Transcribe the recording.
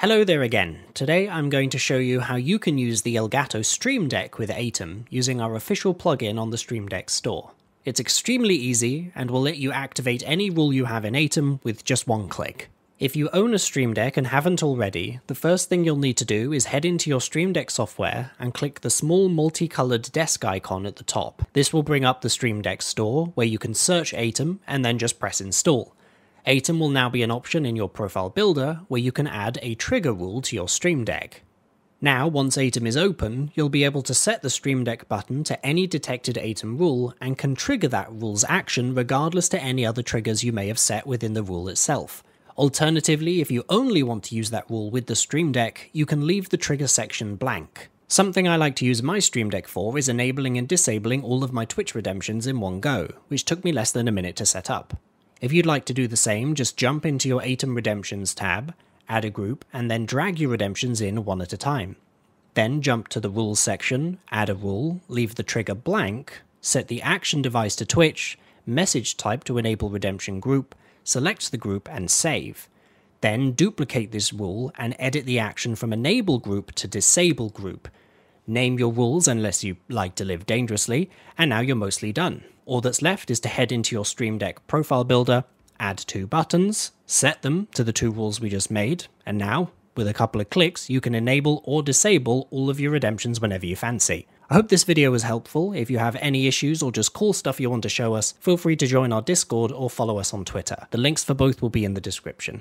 Hello there again. Today I'm going to show you how you can use the Elgato Stream Deck with Aitum using our official plugin on the Stream Deck store. It's extremely easy and will let you activate any rule you have in Aitum with just one click. If you own a Stream Deck and haven't already, the first thing you'll need to do is head into your Stream Deck software and click the small multicolored desk icon at the top. This will bring up the Stream Deck store where you can search Aitum and then just press install. Aitum will now be an option in your profile builder where you can add a trigger rule to your Stream Deck. Now, once Aitum is open, you'll be able to set the Stream Deck button to any detected Aitum rule and can trigger that rule's action regardless to any other triggers you may have set within the rule itself. Alternatively, if you only want to use that rule with the Stream Deck, you can leave the trigger section blank. Something I like to use my Stream Deck for is enabling and disabling all of my Twitch redemptions in one go, which took me less than a minute to set up. If you'd like to do the same, just jump into your Aitum Redemptions tab, add a group, and then drag your redemptions in one at a time. Then jump to the Rules section, add a rule, leave the trigger blank, set the action device to Twitch, message type to enable redemption group, select the group and save. Then duplicate this rule and edit the action from enable group to disable group. Name your rules unless you like to live dangerously, and now you're mostly done. All that's left is to head into your Stream Deck profile builder, add two buttons, set them to the two rules we just made, and now, with a couple of clicks, you can enable or disable all of your redemptions whenever you fancy. I hope this video was helpful. If you have any issues or just cool stuff you want to show us, feel free to join our Discord or follow us on Twitter. The links for both will be in the description.